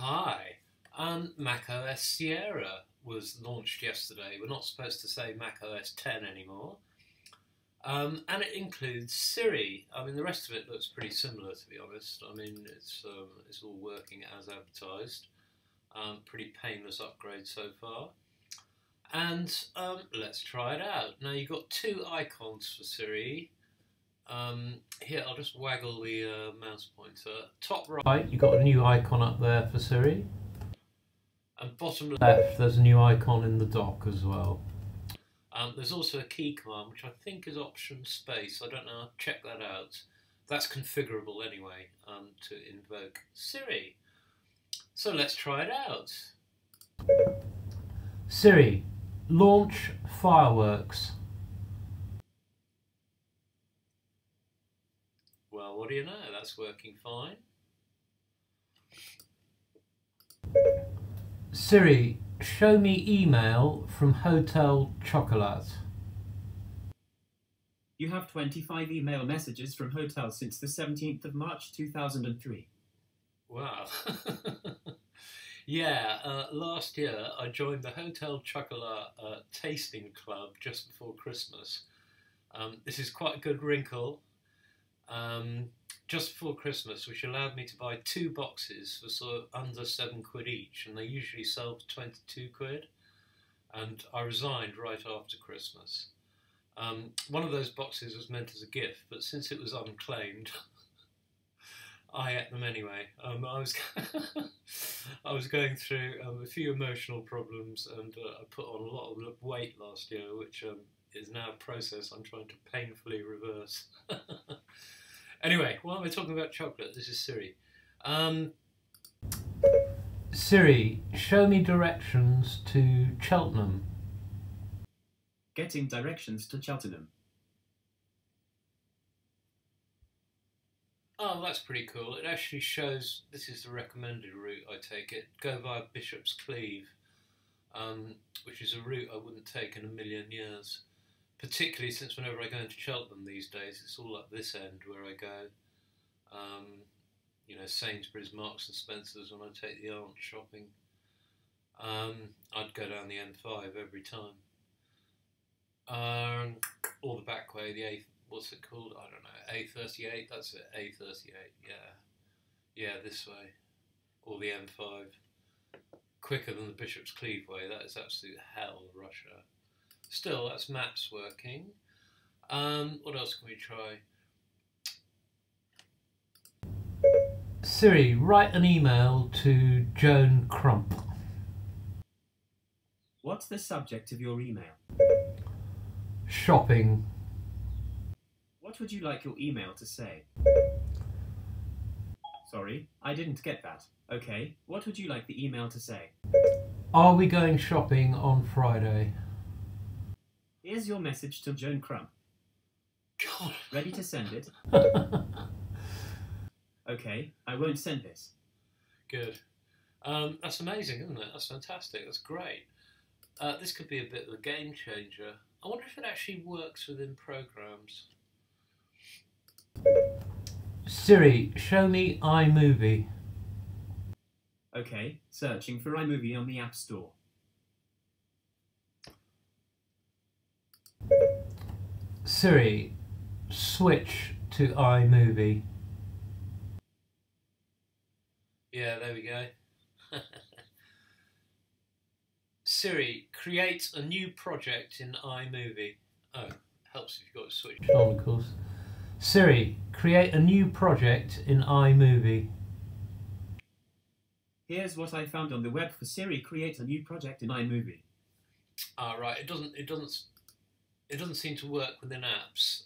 Hi, macOS Sierra was launched yesterday. We're not supposed to say macOS 10 anymore. And it includes Siri. I mean, the rest of it looks pretty similar, to be honest. I mean, it's all working as advertised. Pretty painless upgrade so far. And let's try it out. Now, you've got two icons for Siri. Here, I'll just waggle the mouse pointer. Top right, you've got a new icon up there for Siri. And bottom left, there's a new icon in the dock as well. There's also a key command, which I think is option space. I don't know, I'll check that out. That's configurable anyway, to invoke Siri. So let's try it out. Siri, launch fireworks. Well, what do you know? That's working fine. Siri, show me email from Hotel Chocolat. You have 25 email messages from Hotel since the 17th of March 2003. Wow. Yeah, last year I joined the Hotel Chocolat tasting club just before Christmas. This is quite a good wrinkle. Just before Christmas, which allowed me to buy two boxes for sort of under £7 each, and they usually sell for £22, and I resigned right after Christmas. One of those boxes was meant as a gift, but since it was unclaimed, I ate them anyway. I was going through a few emotional problems, and I put on a lot of weight last year, which is now a process I'm trying to painfully reverse. Anyway, while we're talking about chocolate, this is Siri. Siri, show me directions to Cheltenham. Getting directions to Cheltenham. Oh, that's pretty cool. It actually shows, this is the recommended route I take it. Go via Bishop's Cleeve, which is a route I wouldn't take in a million years. Particularly since whenever I go into Cheltenham these days, it's all up this end where I go. You know, Sainsbury's, Marks and Spencer's when I take the aunt shopping. I'd go down the M5 every time. Or the back way, the A, what's it called? I don't know, A38, that's it, A38, yeah. Yeah, this way, or the M5. Quicker than the Bishop's Cleeve way, that is absolute hell, Russia. Still, that's maps working. What else can we try? Siri, write an email to Joan Crump. What's the subject of your email? Shopping. What would you like your email to say? Sorry, I didn't get that. Okay, what would you like the email to say? Are we going shopping on Friday? Here's your message to Joan Crump. God. Ready to send it? Okay, I won't send this. Good. That's amazing, isn't it? That's fantastic. That's great. This could be a bit of a game changer. I wonder if it actually works within programs. Siri, show me iMovie. Okay, searching for iMovie on the App Store. Siri, switch to iMovie. Yeah, there we go. Siri, create a new project in iMovie. Oh, helps if you've got to switch on, of course. Siri, create a new project in iMovie. Here's what I found on the web for Siri, create a new project in iMovie. Ah, right, it doesn't seem to work within apps.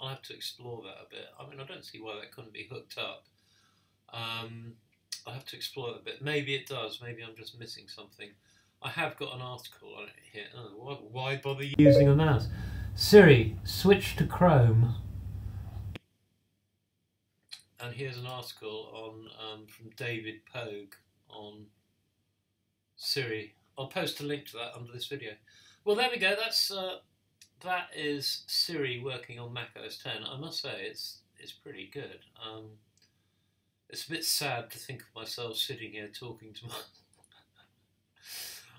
I'll have to explore that a bit. I mean, I don't see why that couldn't be hooked up. I'll have to explore it a bit. Maybe it does. Maybe I'm just missing something. I have got an article on it here. Oh, why bother using a mouse? Siri, switch to Chrome. And here's an article on from David Pogue on Siri. I'll post a link to that under this video. Well, there we go. That's... that is Siri working on macOS 10. I must say it's pretty good. It's a bit sad to think of myself sitting here talking to my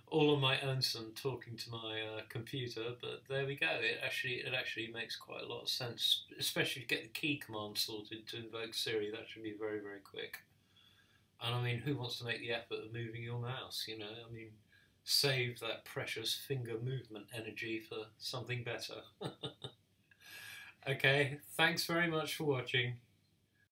all on my own, son, talking to my computer, but there we go. It actually makes quite a lot of sense, especially if you get the key command sorted to invoke Siri. That should be very, very quick. And I mean, who wants to make the effort of moving your mouse, you know? I mean, save that precious finger movement energy for something better. Okay, thanks very much for watching.